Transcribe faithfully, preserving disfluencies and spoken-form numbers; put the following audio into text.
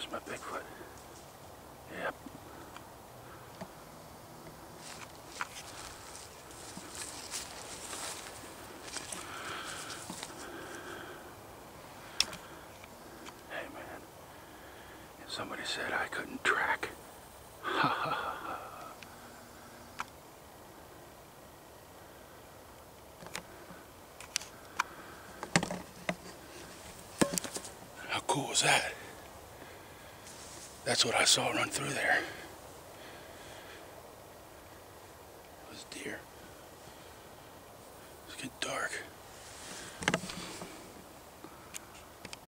There's my Bigfoot. Yep. Hey man, and somebody said I couldn't track. Ha ha ha. What was that? That's what I saw run through there. It was deer. It's getting dark.